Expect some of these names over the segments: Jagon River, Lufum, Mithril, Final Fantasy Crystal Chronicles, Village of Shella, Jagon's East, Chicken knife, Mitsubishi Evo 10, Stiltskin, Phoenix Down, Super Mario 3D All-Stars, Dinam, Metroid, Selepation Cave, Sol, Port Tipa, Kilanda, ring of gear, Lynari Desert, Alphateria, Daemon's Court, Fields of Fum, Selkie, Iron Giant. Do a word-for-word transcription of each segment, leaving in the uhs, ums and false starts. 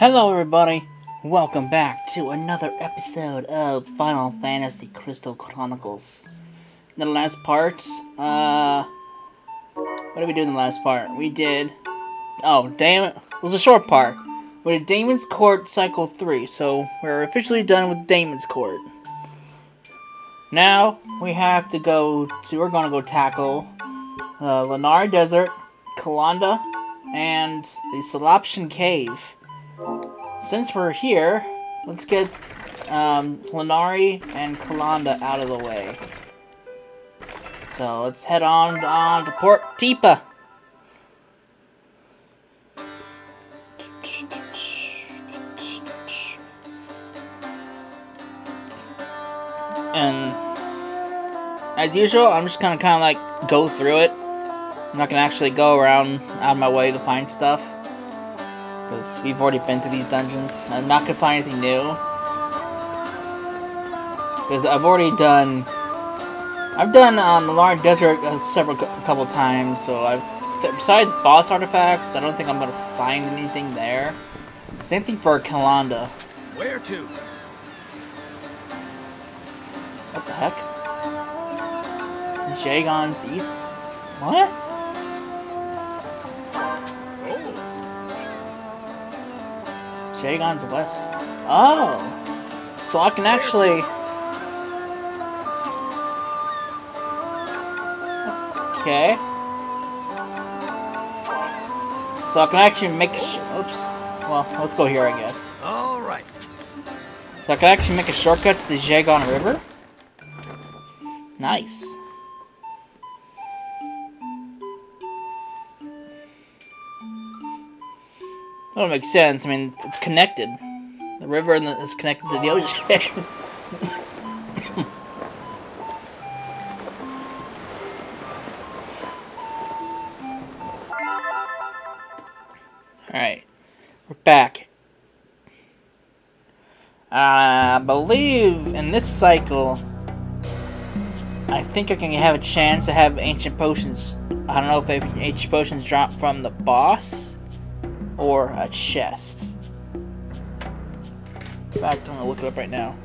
Hello everybody, welcome back to another episode of Final Fantasy Crystal Chronicles. In the last part, uh, what did we do in the last part? We did, oh damn it, it was a short part. We did Daemon's Court Cycle three, so we're officially done with Daemon's Court. Now, we have to go to, we're gonna go tackle, uh, Lynari Desert, Kilanda, and the Selepation Cave. Since we're here, let's get um, Lynari and Kilanda out of the way. So let's head on, on to Port Tipa. And as usual, I'm just gonna kind of like go through it. I'm not gonna actually go around out of my way to find stuff. Because we've already been through these dungeons. I'm not going to find anything new. Because I've already done... I've done um, the Lynari Desert uh, several a couple times. So I've... Besides boss artifacts, I don't think I'm going to find anything there. Same thing for Kilanda. Where to? What the heck? Jagon's East? What? Jagon's West. Oh! So I can actually... Okay. So I can actually make... Sh Oops. Well, let's go here, I guess. Alright. So I can actually make a shortcut to the Jagon River? Nice. That would make sense. I mean, it's connected. The river and the, is connected to the ocean. Alright. We're back. I believe in this cycle, I think I can have a chance to have ancient potions. I don't know if ancient potions drop from the boss. Or a chest. In fact, I'm gonna look it up right now.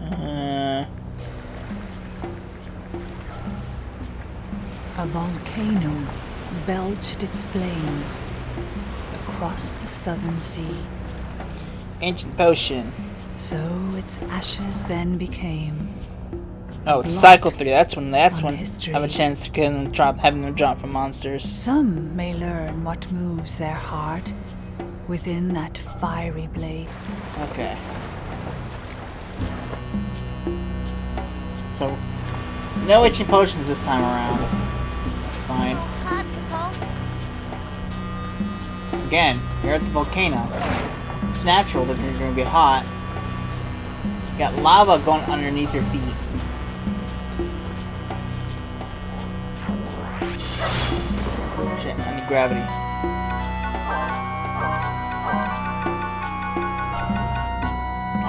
Uh, a volcano belched its flames across the southern sea. Ancient potion. So its ashes then became. Oh, it's cycle three. That's when. That's when. History. I have a chance to get them drop, having them drop from monsters. Some may learn what moves their heart within that fiery blade. Okay. So, no itchy potions this time around. That's fine. Again, you're at the volcano. It's natural that you're gonna get hot. You got lava going underneath your feet. Shit, I need gravity. I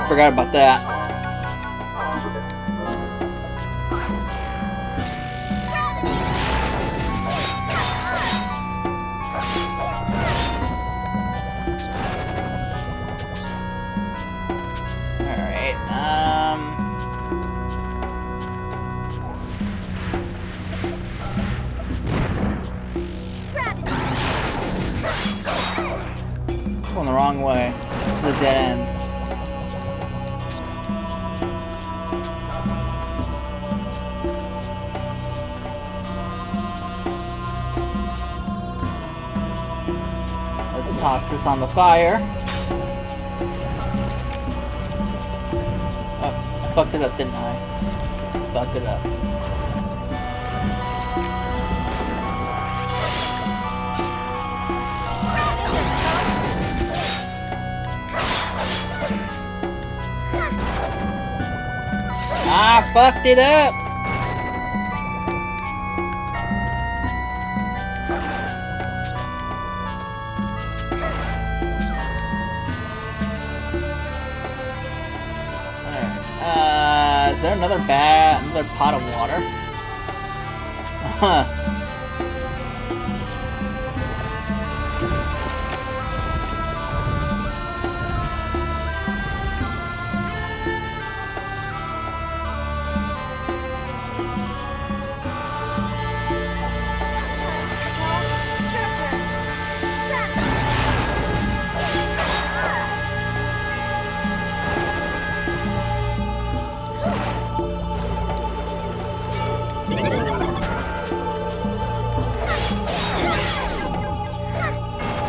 forgot about that. Alright, um... going the wrong way. This is a dead end. Let's toss this on the fire. Oh, I fucked it up, didn't I? I fucked it up. I fucked it up! Alright, uh, is there another bag, another pot of water? Huh.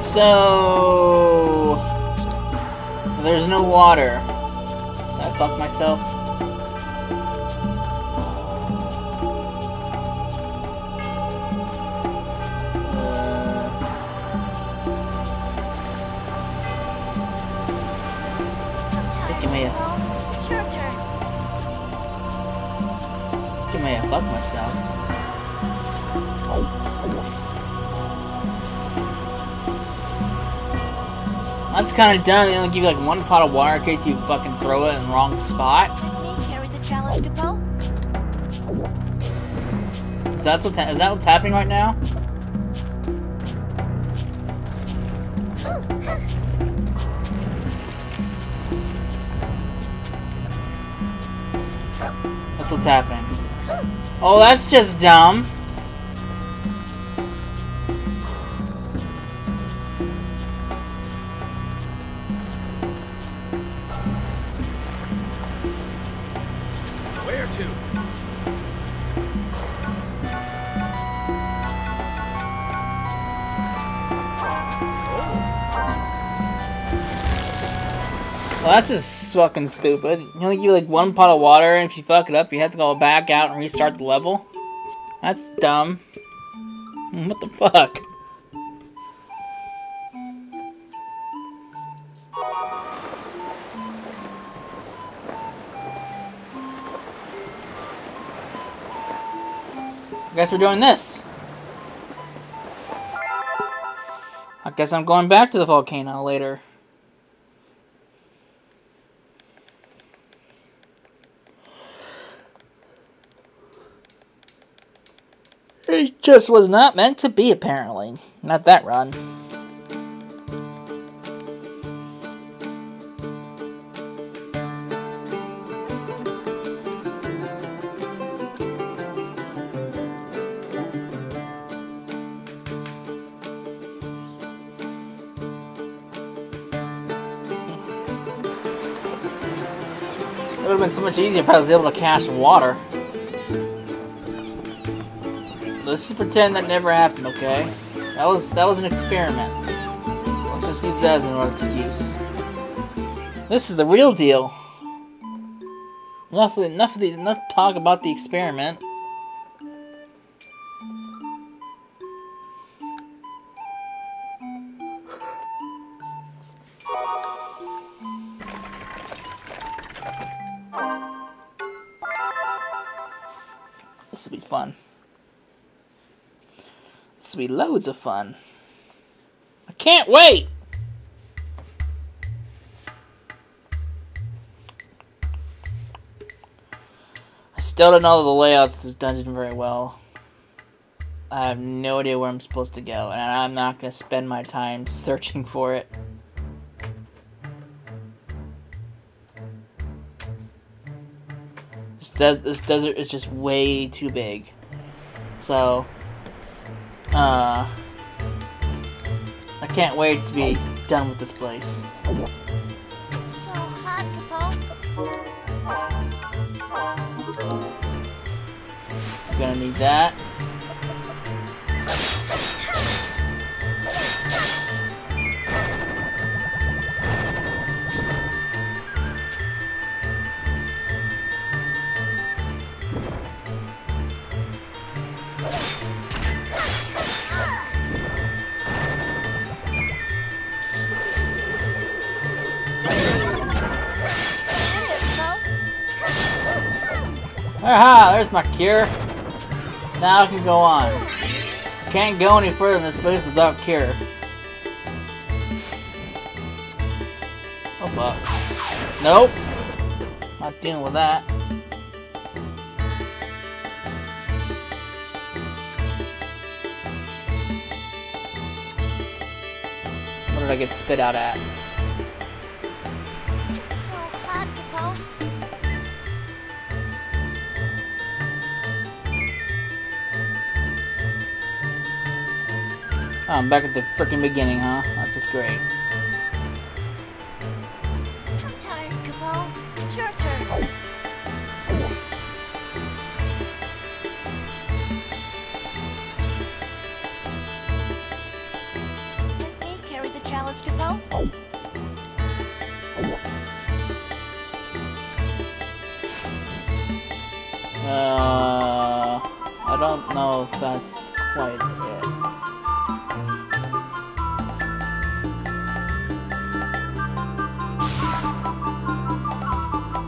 So there's no water. Did I fuck myself? Uh, take me a. Take me a fuck myself. Oh. That's kind of dumb. They only give you like one pot of water in case you fucking throw it in the wrong spot. Let me carry the chalice, Capo. Is that what's ha is that what's happening right now? That's what's happening. Oh, that's just dumb. Well, that's just fucking stupid. You only give like one pot of water, and if you fuck it up, you have to go back out and restart the level. That's dumb. What the fuck? I guess we're doing this. I guess I'm going back to the volcano later. It just was not meant to be, apparently. Not that run. It would have been so much easier if I was able to cast water. Let's just pretend that never happened, okay? That was that was an experiment. Let's just use that as an excuse. This is the real deal. Enough of the, enough of the, enough talk about the experiment. This will be fun. This will be loads of fun. I can't wait! I still don't know the layouts of this dungeon very well. I have no idea where I'm supposed to go, and I'm not going to spend my time searching for it. This, des this desert is just way too big. So... Uh, I can't wait to be done with this place. So hot, Capo. I'm gonna need that. Aha, there's my cure. Now I can go on. Can't go any further in this place without cure. Oh fuck. Nope. Not dealing with that. I get spit out at. It's so hard to tell. Oh, I'm back at the frickin' beginning, huh? That's just great. I'm tired, Capone. It's your turn. Oh. Let's go. Uh, I don't know if that's quite it.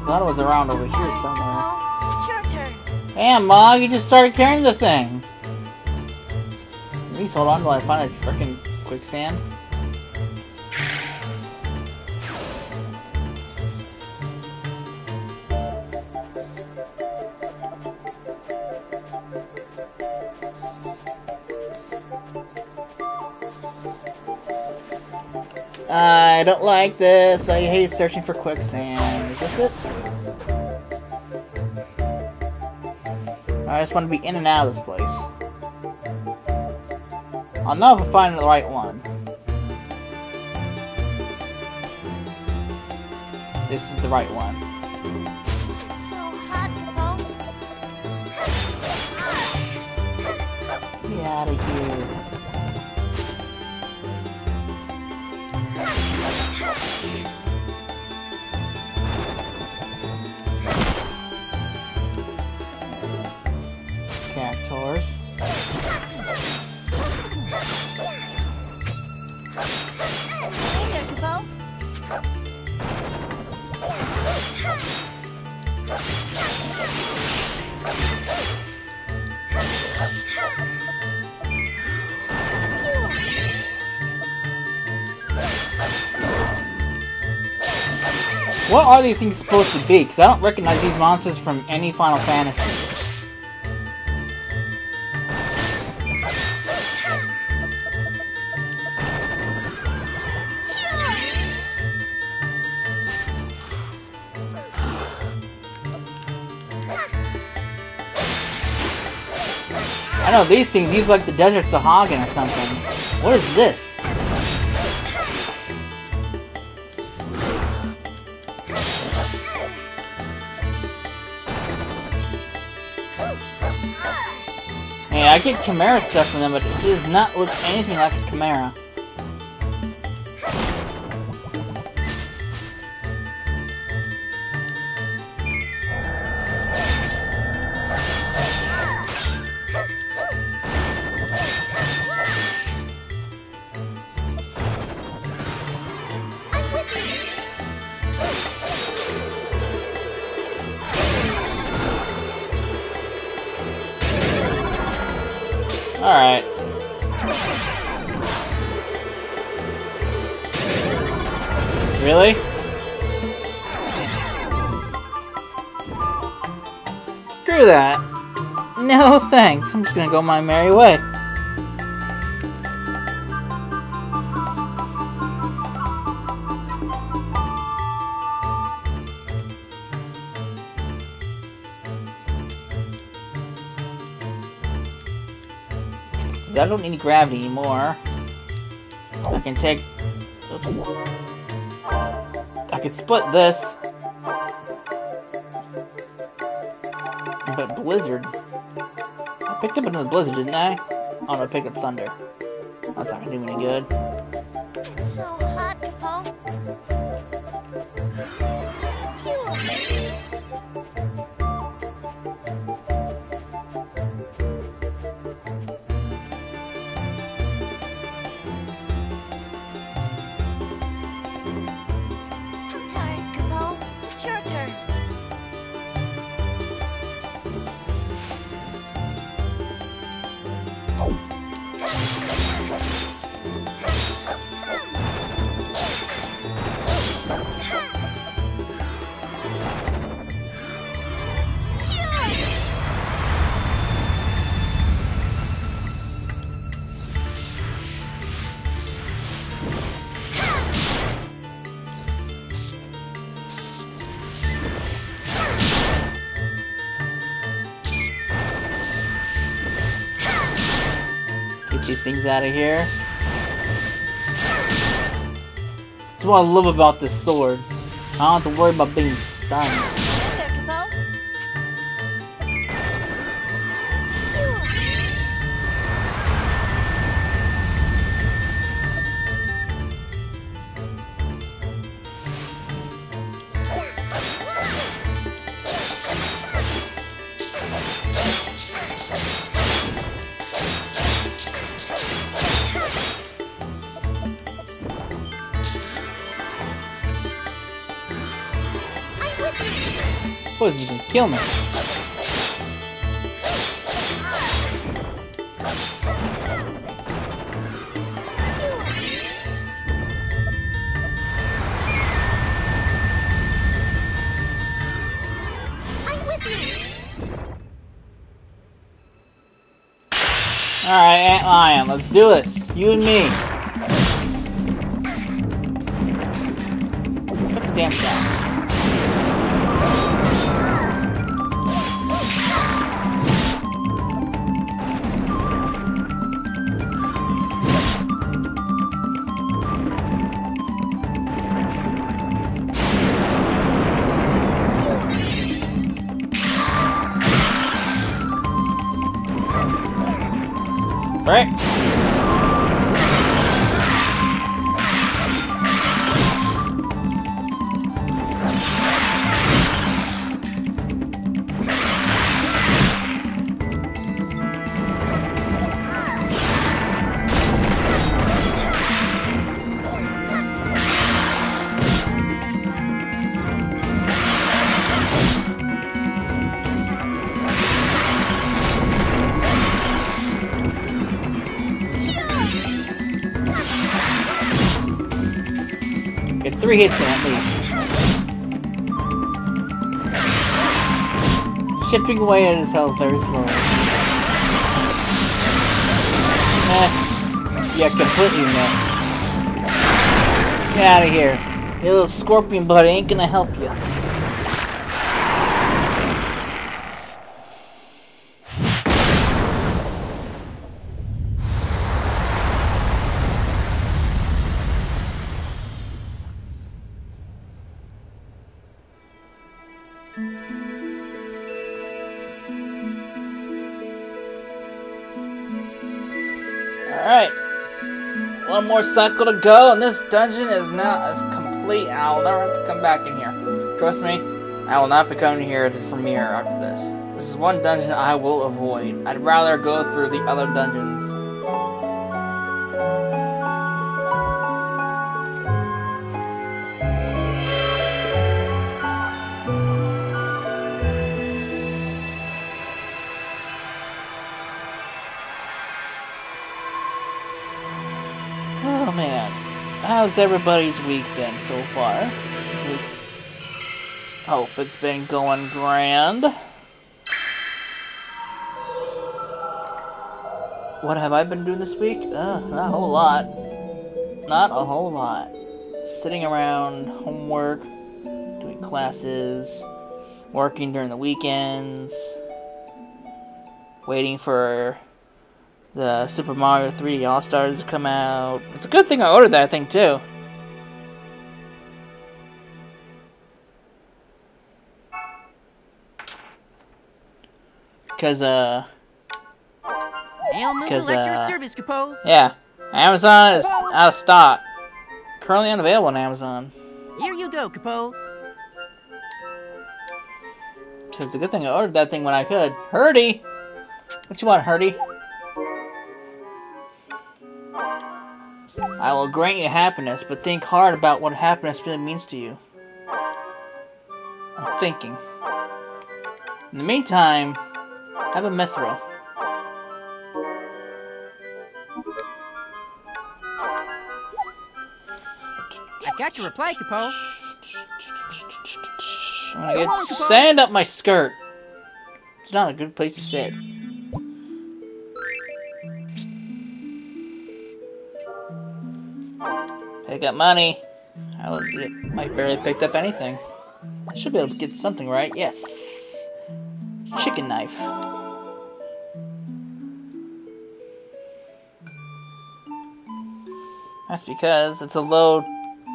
Thought it was around over here somewhere. It's your turn. Damn, Ma, you just started carrying the thing. At least hold on till I find a frickin' quicksand. I don't like this. I hate searching for quicksand. Is this it? I just want to be in and out of this place. I'll know if I find the right one. This is the right one. So hot to go. Get out of here. Cactors. What are these things supposed to be? Because I don't recognize these monsters from any Final Fantasy. I know these things, these are like the deserts of Hagen or something. What is this? I get Chimera stuff from them, but it does not look anything like a Chimera. Alright. Really? Screw that. No thanks. I'm just gonna go my merry way. I don't need gravity anymore. I can take... Oops. I can split this. But Blizzard... I picked up another Blizzard, didn't I? Oh no, I picked up Thunder. That's not gonna do me any good. It's so hot to fall. get these things out of here. That's what I love about this sword. I don't have to worry about being stunned. What is he gonna kill me? I'm with you. Alright, Ant Lion, let's do this. You and me. Cut the damn shot. Right. Three hits in at least. Chipping away at his health very slowly. Missed. Yeah, completely missed. Get out of here. Your little scorpion buddy ain't gonna help you. One more cycle to go, and this dungeon is now as complete. I will never have to come back in here. Trust me, I will not be coming here from here after this. This is one dungeon I will avoid. I'd rather go through the other dungeons. How's everybody's week been so far? We hope it's been going grand. What have I been doing this week? Uh, not a whole lot. Not a whole lot. Sitting around, homework, doing classes, working during the weekends, waiting for the Super Mario three D All-Stars come out. It's a good thing I ordered that, I think, too. Because, uh... Because, uh... yeah. Amazon is out of stock. Currently unavailable on Amazon. Here you go, Capo. So it's a good thing I ordered that thing when I could. Herdy! What you want, Herdy? I will grant you happiness, but think hard about what happiness really means to you. I'm thinking. In the meantime, have a Mithril. I got your reply, Capo. I get sand up my skirt. It's not a good place to sit. I got money. I might barely picked up anything. I should be able to get something, right? Yes. Chicken knife. That's because it's a low,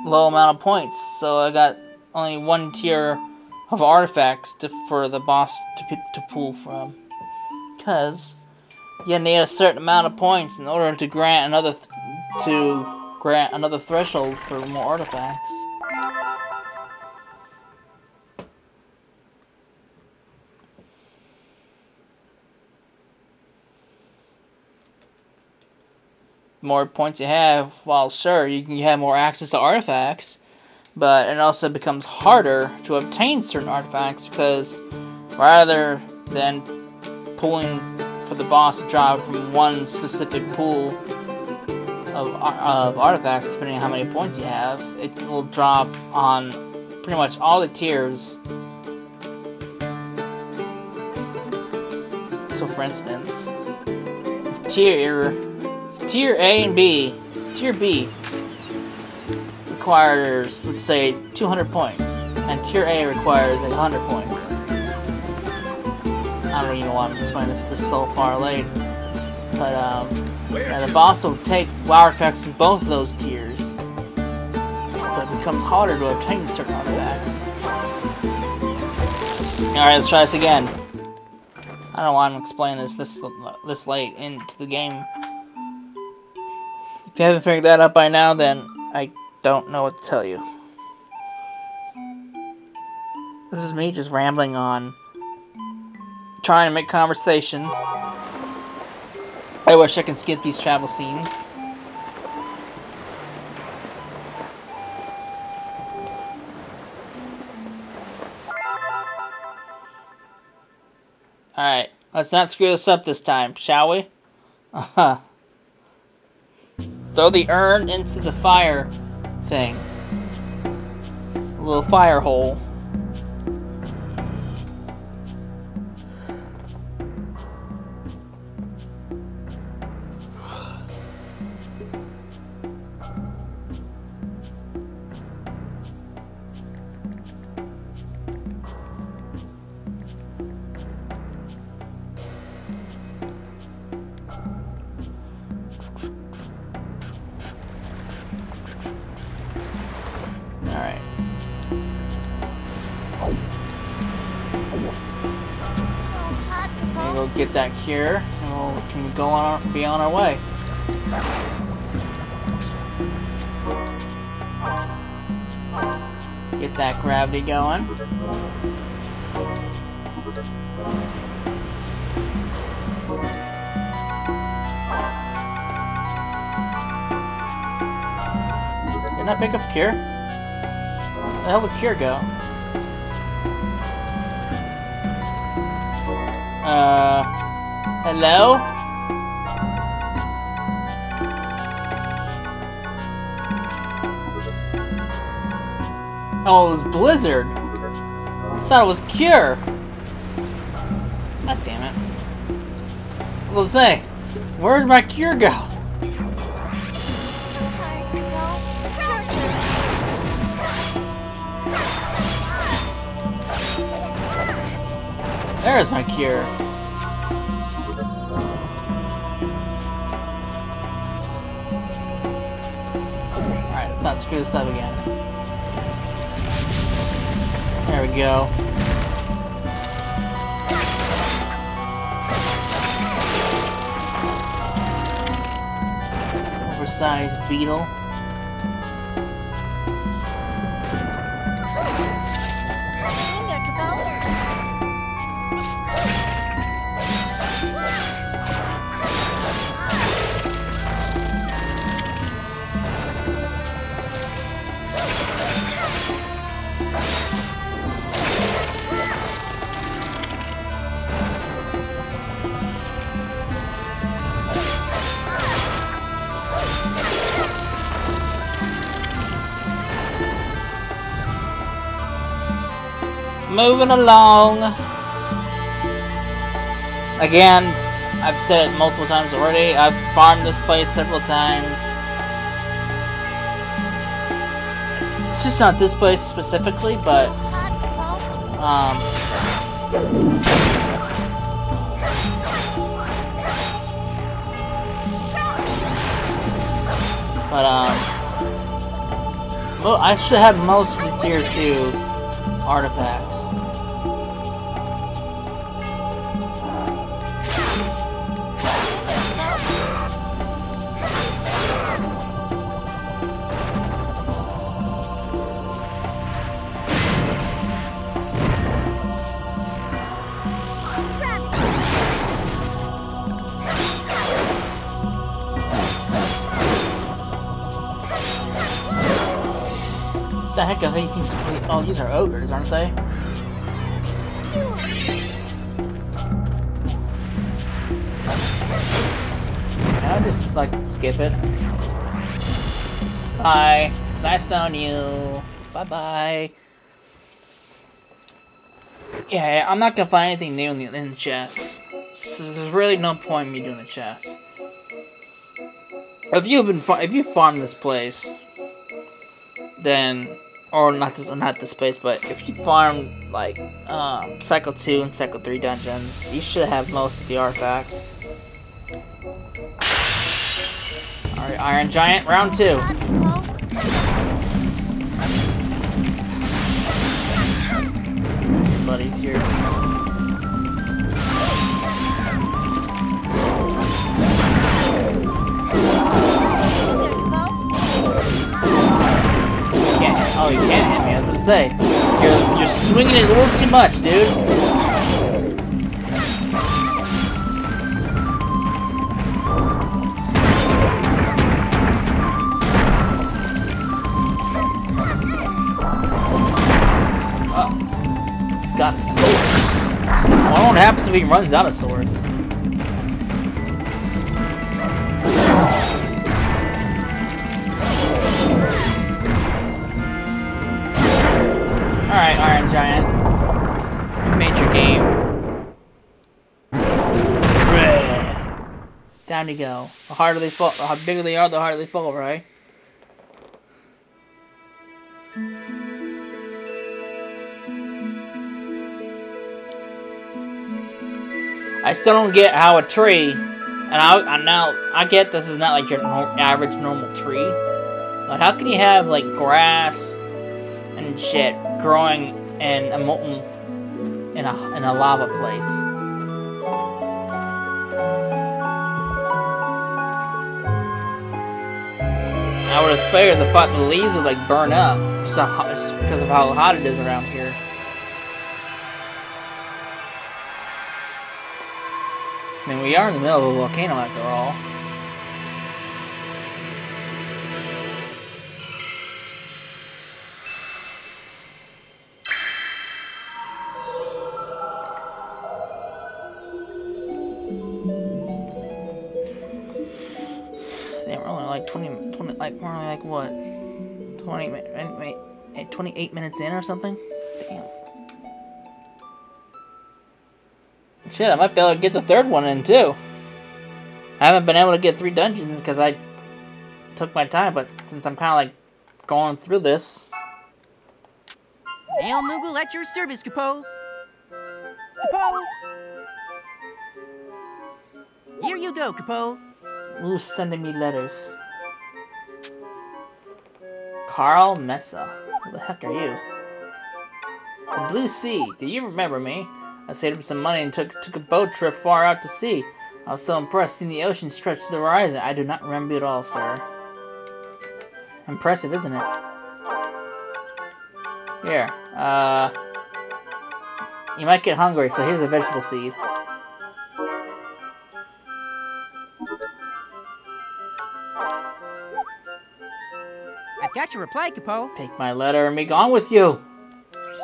low amount of points, so I got only one tier of artifacts to, for the boss to, to pull from. Because you need a certain amount of points in order to grant another th to grant another threshold for more artifacts. More points you have, while sure you can have more access to artifacts, but it also becomes harder to obtain certain artifacts because rather than pulling for the boss to draw from one specific pool of, of artifacts, depending on how many points you have, it will drop on pretty much all the tiers. So for instance, tier Tier A and B. Tier B requires, let's say, two hundred points, and Tier A requires like, one hundred points. I don't even know why I'm explaining this, this so far late, but um, and the boss will take wow effects in both of those tiers, so it becomes harder to obtain certain artifacts. All right, let's try this again. I don't know why I'm explaining this this this late into the game. If you haven't figured that out by now, then I don't know what to tell you. This is me just rambling on, trying to make conversation. I wish I could skip these travel scenes. Alright, let's not screw this up this time, shall we? Uh-huh. Throw the urn into the fire thing. A little fire hole. Get that cure, and we'll, we can go on our, be on our way. Get that gravity going. Didn't I pick up cure? Where the hell did cure go? Uh, hello? Oh, it was Blizzard. I thought it was Cure. God damn it. Well, say, where did my Cure go? There's my cure. Alright, let's not screw this up again. There we go. Oversized beetle. Moving along. Again, I've said it multiple times already. I've farmed this place several times. It's just not this place specifically, but um, but But, um... well, I should have most of the tier two artifacts. The heck are these things? Oh, these are ogres, aren't they? Can I just like skip it? Bye. It's nice knowing you. Bye bye. Yeah, I'm not gonna find anything new in the, in the chests. So there's really no point in me doing the chests. If you've been if you farm this place, then. Or not this, not this place, but if you farm like um, Cycle two and Cycle three dungeons, you should have most of the artifacts. Alright, Iron Giant, round two. Buddy's here. Oh, you can't hit me, I was gonna say. You're, you're swinging it a little too much, dude. Oh. He's got a sword. I wonder what happens if he runs out of swords. Alright, Iron Giant. You made your game. Down you go. The harder they fall, the bigger they are, the harder they fall, right? I still don't get how a tree, and I, I now I get this is not like your no, average normal tree. Like, how can you have like grass and shit growing in a molten in a in a lava place? I would have figured the thought the leaves would like burn up just, hot, just because of how hot it is around here. I mean, we are in the middle of a volcano after all. Like, we're only like, what, twenty-eight minutes in or something? Damn. Shit, I might be able to get the third one in, too. I haven't been able to get three dungeons because I took my time, but since I'm kind of, like, going through this... Hail Moogle at your service, Kapo. Kapo! Here you go, Kapo. Who's sending me letters? Carl Mesa. Who the heck are you? The Blue Sea. Do you remember me? I saved up some money and took took a boat trip far out to sea. I was so impressed seeing the ocean stretch to the horizon. I do not remember you at all, sir. Impressive, isn't it? Here. Uh... You might get hungry, so here's a vegetable seed. Got your reply, Kapo. Take my letter and be gone with you.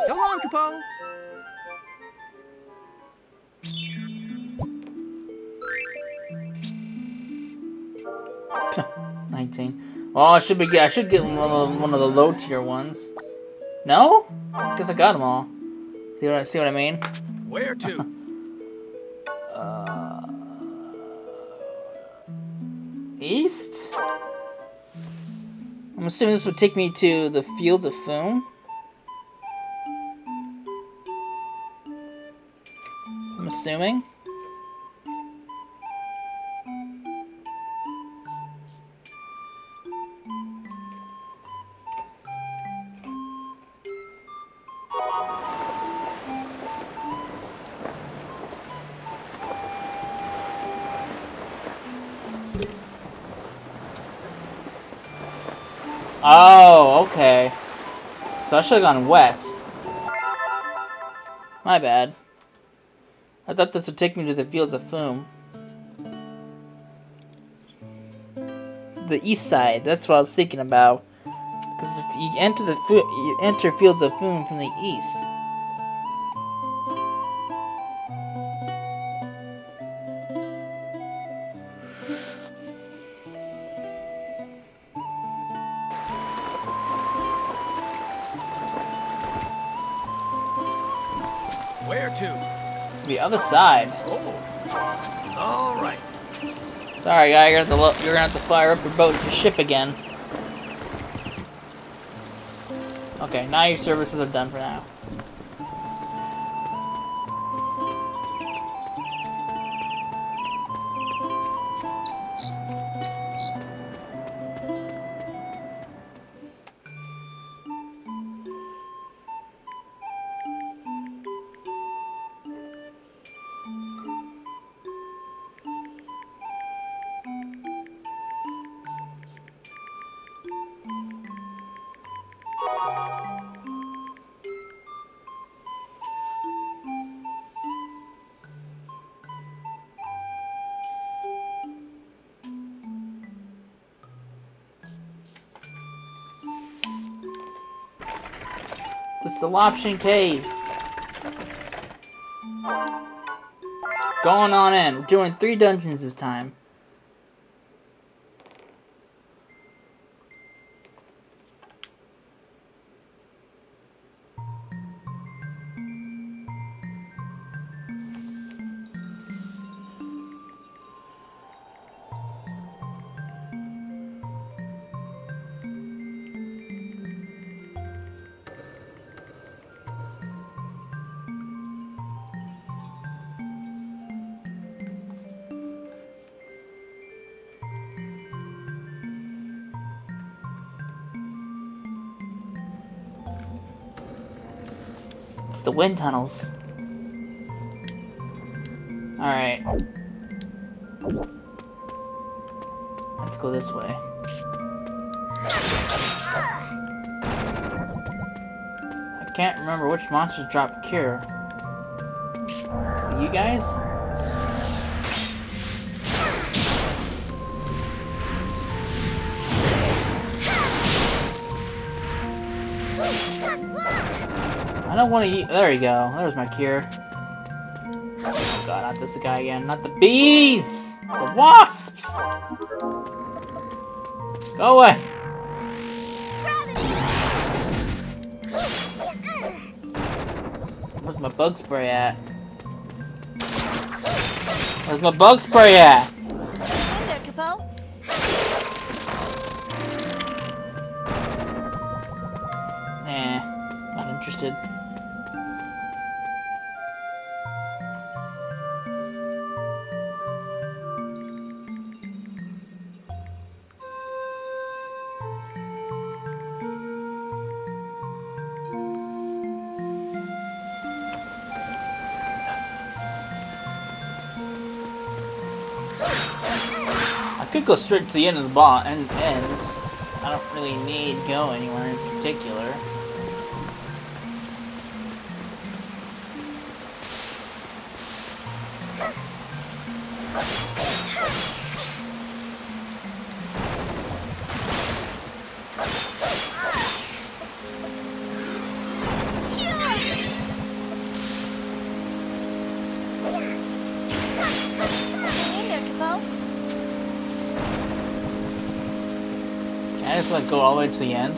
So long, Kapo. Nineteen. Well, I should be. I should get one of, one of the low tier ones. No? Guess I got them all. See what I see? What I mean? Where to? uh, east. I'm assuming this would take me to the Fields of Fum. I'm assuming. Oh, okay. So I should have gone west. My bad. I thought this would take me to the Fields of Fum. The east side, that's what I was thinking about. Because if you enter the you enter Fields of Fum from the east. Where to? The other side. Oh. All right. Sorry, guy, you're gonna have to, you're gonna have to fire up your boat, your ship again. Okay, now your services are done for now. The Selepation Cave. Going on in. We're doing three dungeons this time. The wind tunnels. Alright. Let's go this way. I can't remember which monsters drop cure. So you guys? I don't want to eat. There you go. There's my cure. Oh god, not this guy again. Not the bees! The wasps! Go away! Where's my bug spray at? Where's my bug spray at? Eh, not interested. Could go straight to the end of the boss and ends. I don't really need go anywhere in particular. Go all the way to the end.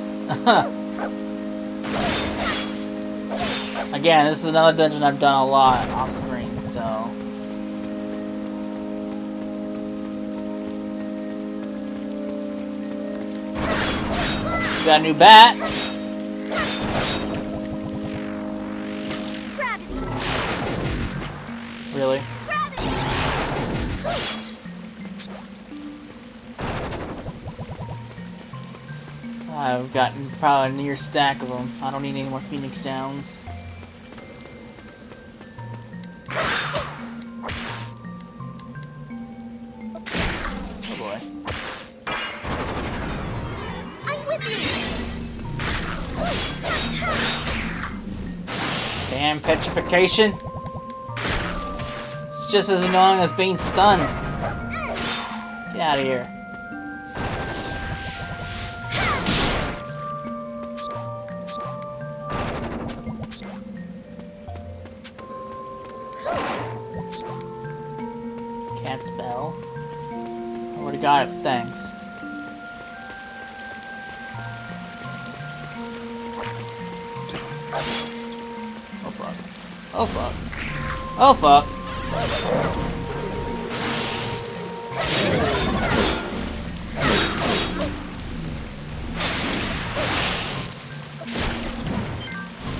Again, this is another dungeon I've done a lot off screen, so. Got a new bat. Really? I've gotten probably a near stack of them. I don't need any more Phoenix Downs. Oh boy. I'm with you. And petrification. It's just as annoying as being stunned. Get out of here. Can't spell. I already got it, thanks. Oh fuck. Oh fuck.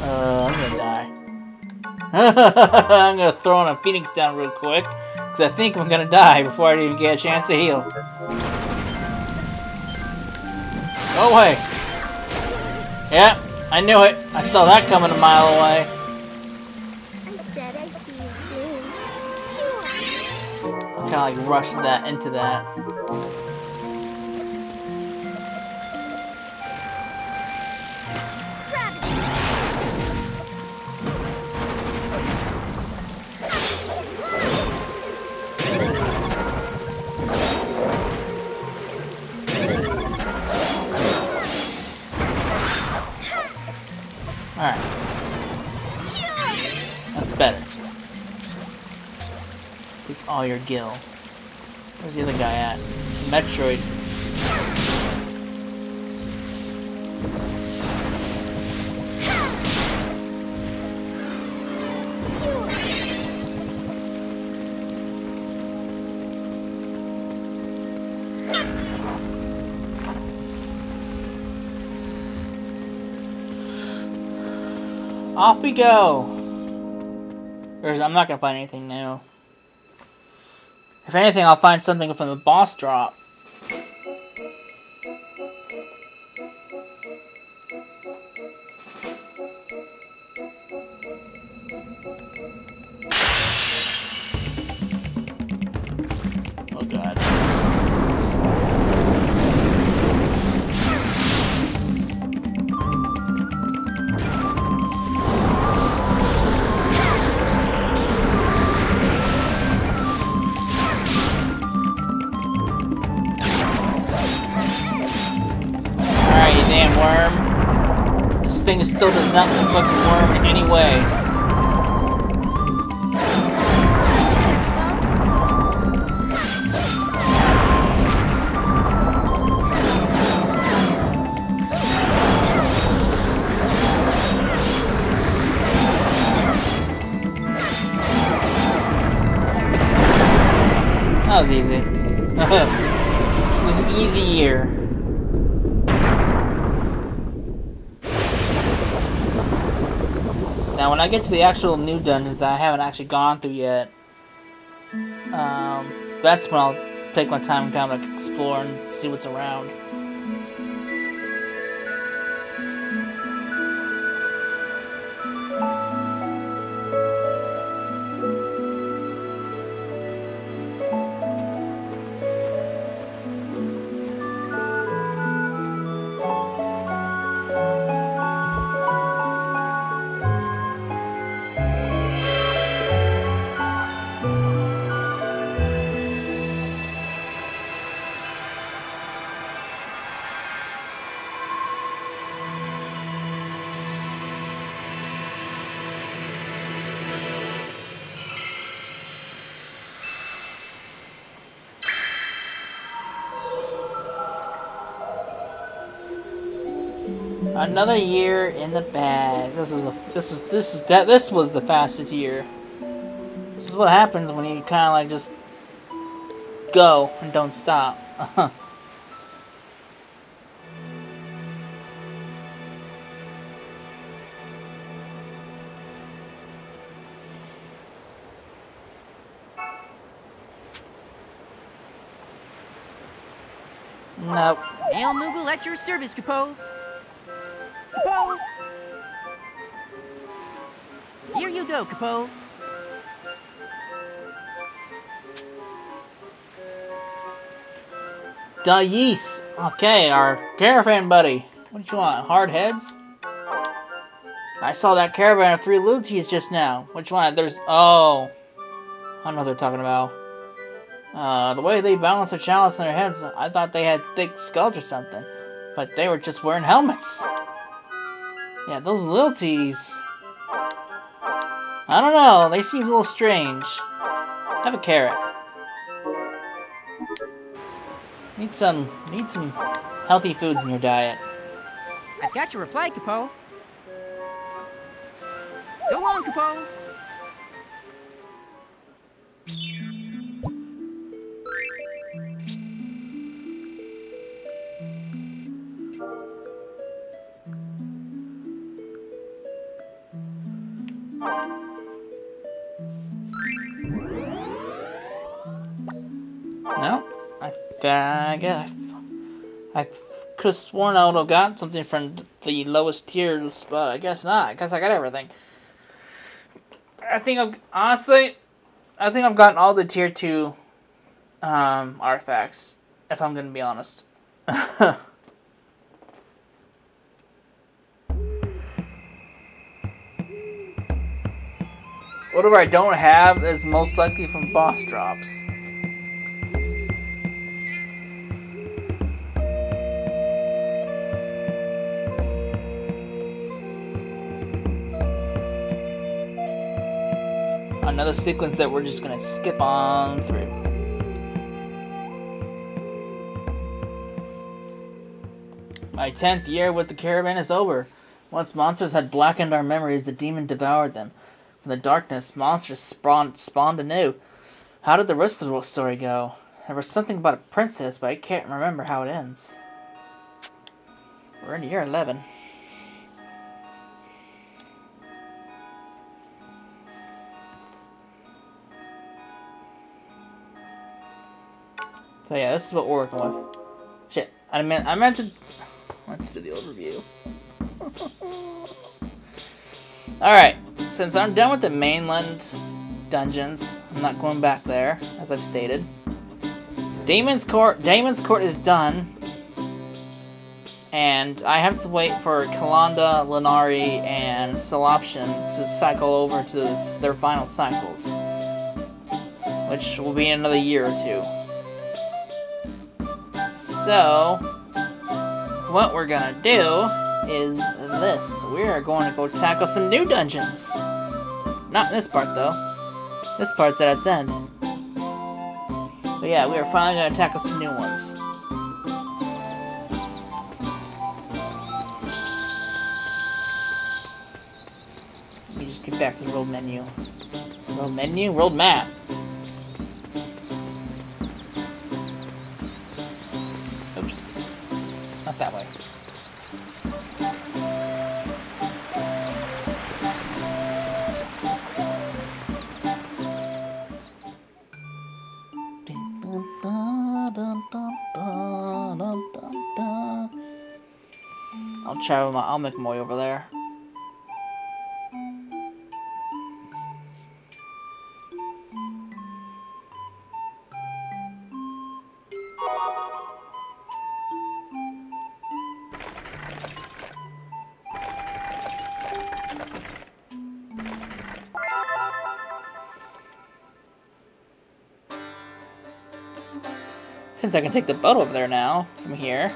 Uh, I'm gonna die. I'm gonna throw on a Phoenix Down real quick, because I think I'm gonna die before I even get a chance to heal. Go away. Yeah, I knew it. I saw that coming a mile away. I like rush that into that. All right, that's better. Pick all your gil. Where's the other guy at? Metroid. Off we go! There's, I'm not gonna find anything new. If anything, I'll find something from the boss drop. Oh god. Worm. This thing still does not look like a worm in any way. That was easy. It was an easy year. Now, when I get to the actual new dungeons that I haven't actually gone through yet, um, that's when I'll take my time and kind of like explore and see what's around. Another year in the bag. This is a this is this is that this was the fastest year. This is what happens when you kind of like just go and don't stop. Nope. Hail Moogle at your service, Capo. Capo! Here you go, Capo. Dais. Okay, our caravan buddy. What do you want? Hard heads? I saw that caravan of three lutees just now. Which one? There's... Oh. I don't know what they're talking about. Uh, the way they balanced the chalice on their heads, I thought they had thick skulls or something. But they were just wearing helmets. Yeah, those lutees. I don't know. They seem a little strange. Have a carrot. Need some... Need some healthy foods in your diet. I've got your reply, Capo. So long, Capo. No, I, I guess I, I could have sworn I would have gotten something from the lowest tiers, but I guess not. I guess I got everything. I think I've, honestly, I think I've gotten all the tier two um, artifacts, if I'm going to be honest. Whatever I don't have is most likely from boss drops. Another sequence that we're just gonna skip on through. My tenth year with the caravan is over. Once monsters had blackened our memories, the demon devoured them. From the darkness, monsters spawned, spawned anew. How did the rest of the story go? There was something about a princess, but I can't remember how it ends. We're in year eleven. So yeah, this is what we're working with. Shit, I meant I meant to I meant to do the overview. Alright, since I'm done with the mainland dungeons, I'm not going back there, as I've stated. Daemon's Court Daemon's Court is done. And I have to wait for Kilanda, Lynari, and Selepation to cycle over to their final cycles. Which will be in another year or two. So, what we're gonna do is this. We are going to go tackle some new dungeons. Not this part, though. This part's at its end. But yeah, we are finally gonna tackle some new ones. Let me just get back to the world menu. World menu? World map. That way. I'll travel my I'll make my way over there. Since I can take the boat over there now, from here.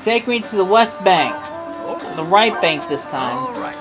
Take me to the west bank. Oh. The right bank this time. All right.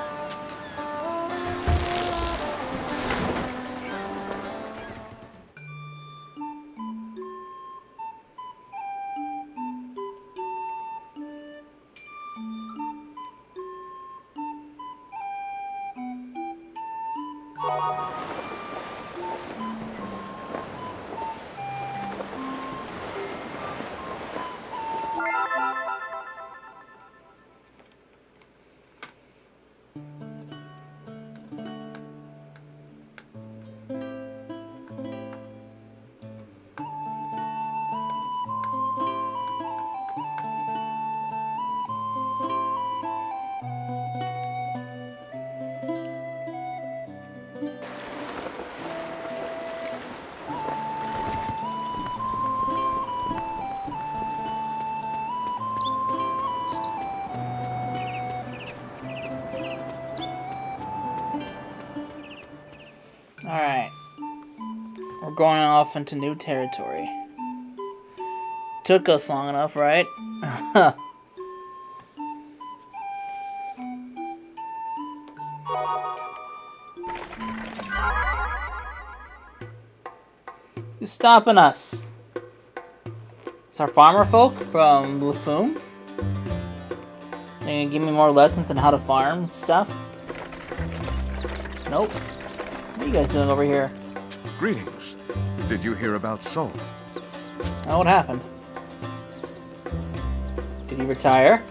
Alright. We're going off into new territory. Took us long enough, right? Who's stopping us? It's our farmer folk from Lufum. They're gonna give me more lessons on how to farm and stuff. Nope. What are you guys doing over here? Greetings. Did you hear about Sol? Oh, what happened? Did he retire?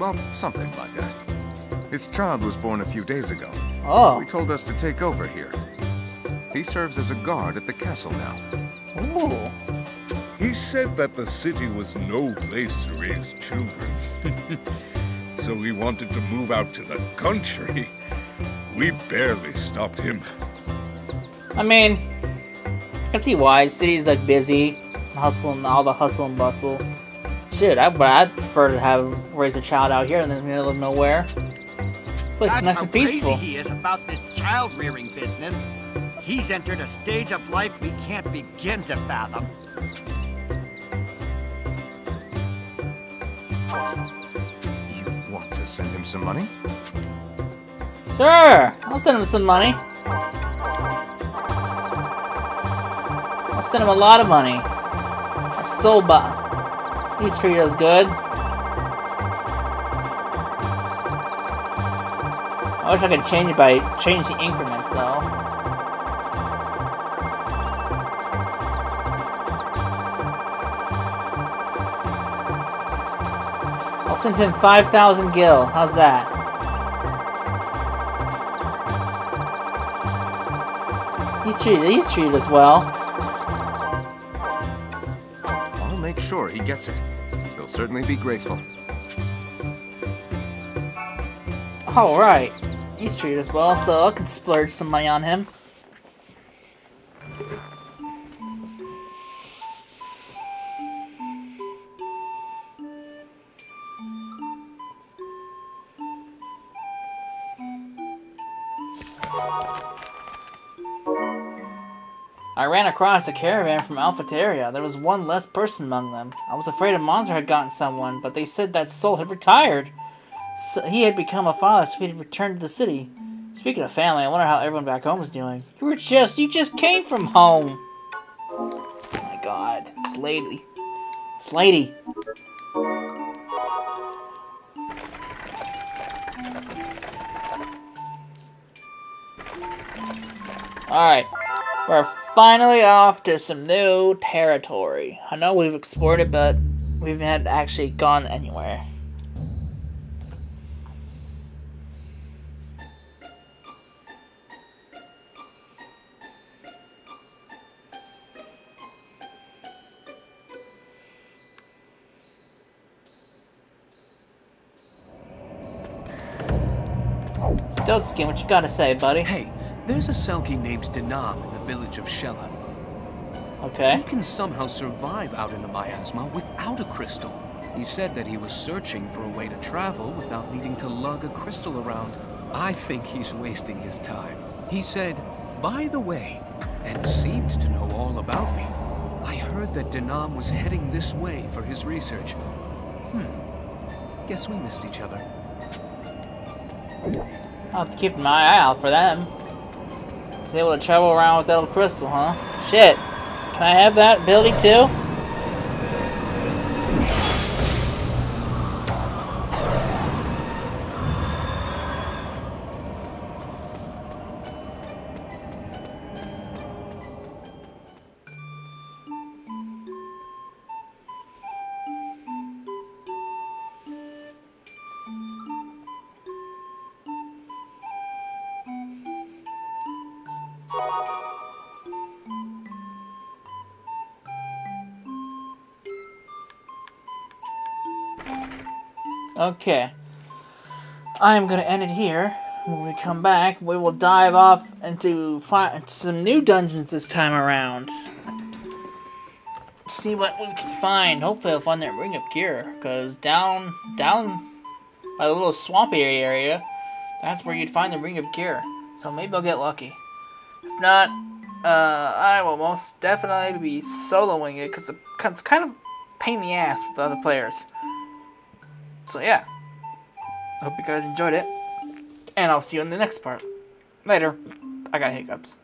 Well, something like that. His child was born a few days ago. Oh. So he told us to take over here. He serves as a guard at the castle now. Ooh. He said that the city was no place to raise children. So we wanted to move out to the country. We barely stopped him. I mean, I can see why. The city's like busy, hustling, all the hustle and bustle. Shit, I, but I'd prefer to have raise a child out here in the middle of nowhere. This place is nice and peaceful. That's how crazy he is about this child rearing business. He's entered a stage of life we can't begin to fathom. Want to send him some money? Sure! I'll send him some money. I'll send him a lot of money. Our Soba. He's treated us good. I wish I could change it by change the increments though. I'll send him five thousand gil. How's that? He's treated, he's treated as well. I'll make sure he gets it. He'll certainly be grateful. Alright. He's treated as well, so I can splurge some money on him. I ran across a caravan from Alphateria. There was one less person among them. I was afraid a monster had gotten someone, but they said that Sol had retired. So he had become a father, so he had returned to the city. Speaking of family, I wonder how everyone back home was doing. You were just, you just came from home. Oh my god, this lady. This lady. Alright, we're finally off to some new territory. I know we've explored it, but we haven't actually gone anywhere. Stiltskin, what you gotta say, buddy? Hey. There's a Selkie named Dinam in the village of Shella. Okay. He can somehow survive out in the miasma without a crystal. He said that he was searching for a way to travel without needing to lug a crystal around. I think he's wasting his time. He said, by the way, and seemed to know all about me. I heard that Dinam was heading this way for his research. Hmm. Guess we missed each other. I'll have to keep my eye out for them. He's able to travel around with that little crystal, huh? Shit. Can I have that ability too? Okay. I'm going to end it here. When we come back, we will dive off into find some new dungeons this time around. See what we can find. Hopefully I'll find that ring of gear, because down, down by the little swampy area, that's where you'd find the ring of gear. So maybe I'll get lucky. If not, uh, I will most definitely be soloing it, because it's kind of a pain in the ass with the other players. So yeah, I hope you guys enjoyed it. And I'll see you in the next part. Later. I got hiccups.